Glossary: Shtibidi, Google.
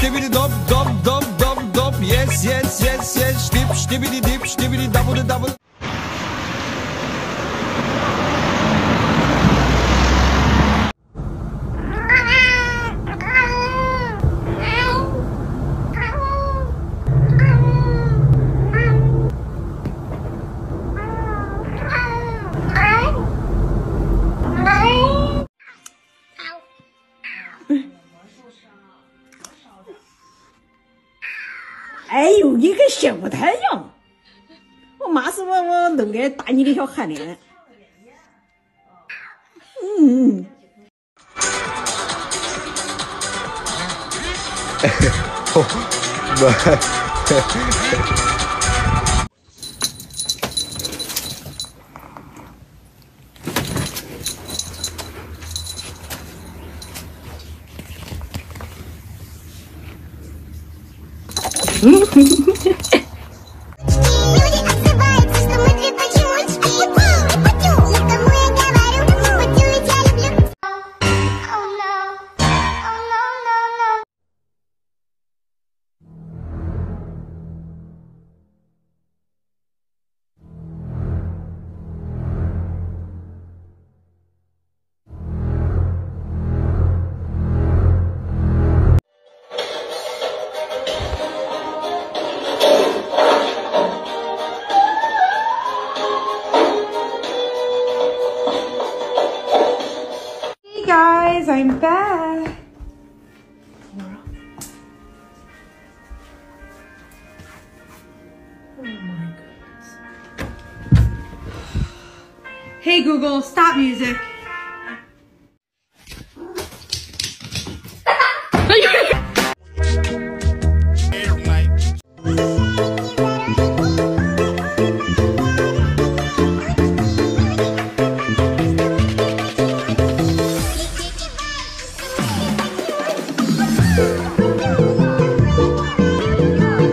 Shtibidi dop, dop, dop, dop, dop. Yes, yes, yes, yes. Shtip, shtibidi dip, shtibidi double, double.哎呦，你跟小太阳！我妈是我弄个打你个小汗脸。嗯。I'm back. Oh my goodness. Hey Google, stop music.